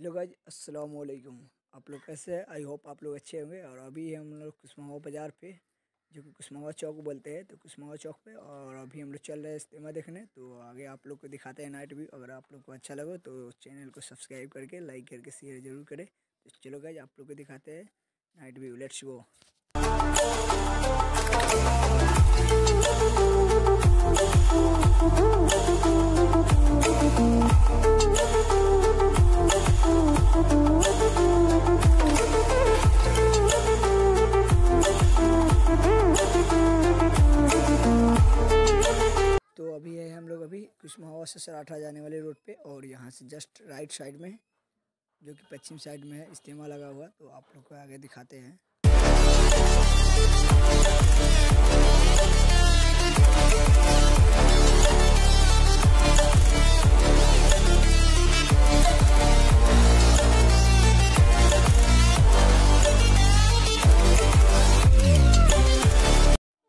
Hello guys अस्सलाम वालेकुम। आप लोग कैसे हैं? आई होप आप लोग अच्छे होंगे। और अभी हम लोग कुशमावा बाज़ार पे, जो कि कुशमावा चौक बोलते हैं, तो कुशमावा चौक पे, और अभी हम लोग चल रहे हैं इज्तेमा देखने। तो आगे आप लोग को दिखाते हैं नाइट भी। अगर आप लोग को अच्छा लगे तो चैनल को सब्सक्राइब करके, लाइक करके, शेयर ज़रूर करें। तो चलो गाइज आप लोग को दिखाते हैं नाइट भी। Let's go. तो अभी है हम लोग अभी कुशमाहावा से सराठा जाने वाले रोड पे, और यहाँ से जस्ट राइट साइड में, जो कि पश्चिम साइड में है, इज्तेमा लगा हुआ। तो आप लोग को आगे दिखाते हैं।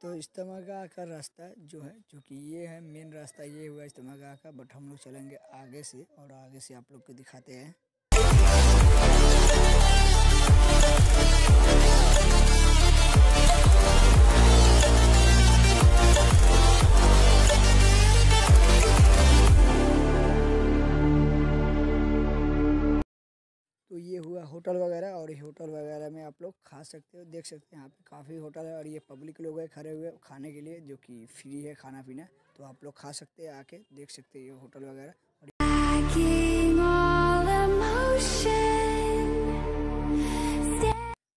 तो इज्तेमा का आकर रास्ता जो है, जो कि ये है मेन रास्ता, ये हुआ इज्तेमा का आकर। बट हम लोग चलेंगे आगे से, और आगे से आप लोग को दिखाते हैं। तो ये हुआ होटल वगैरह, और होटल वगैरह में आप लोग खा सकते हो, देख सकते हैं। यहाँ पे काफ़ी होटल है, और ये पब्लिक लोग है खड़े हुए खाने के लिए, जो कि फ्री है खाना पीना। तो आप लोग खा सकते हैं, आके देख सकते हैं ये होटल वगैरह।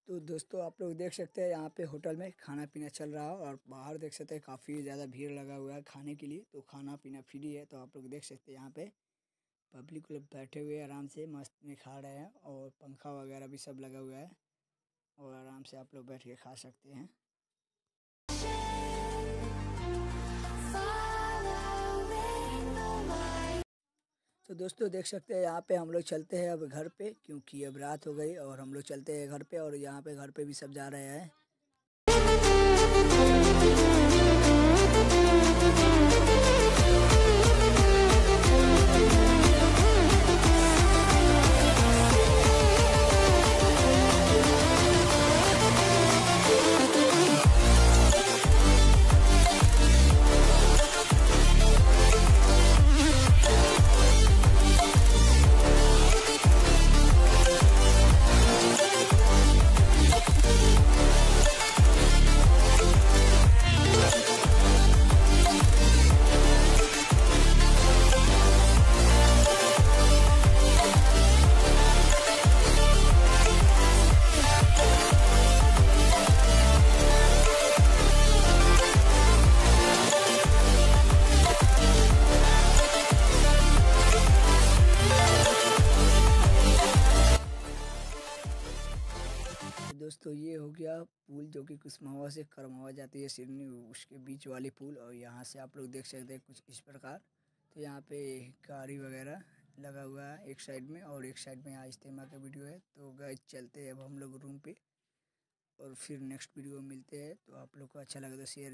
तो दोस्तों आप लोग देख सकते हैं यहाँ पे होटल में खाना पीना चल रहा है, और बाहर देख सकते हैं काफ़ी ज़्यादा भीड़ लगा हुआ है खाने के लिए। तो खाना पीना फ्री है। तो आप लोग देख सकते हैं यहाँ पे पब्लिक लोग बैठे हुए आराम से मस्त में खा रहे हैं, और पंखा वगैरह भी सब लगा हुआ है, और आराम से आप लोग बैठ के खा सकते हैं। तो दोस्तों देख सकते हैं यहाँ पे हम लोग चलते हैं अब घर पे, क्योंकि अब रात हो गई, और हम लोग चलते हैं घर पे। और यहाँ पे घर पे भी सब जा रहे हैं। दोस्तों ये हो गया पुल, जो कि कुशमाहावा से करमावा जाती है सिडनी, उसके बीच वाली पुल। और यहाँ से आप लोग देख सकते हैं कुछ इस प्रकार। तो यहाँ पे गाड़ी वगैरह लगा हुआ है एक साइड में, और एक साइड में यहाँ इज्तेमा का वीडियो है। तो गाइस चलते हैं अब हम लोग रूम पे, और फिर नेक्स्ट वीडियो मिलते हैं। तो आप लोग को अच्छा लगे तो शेयर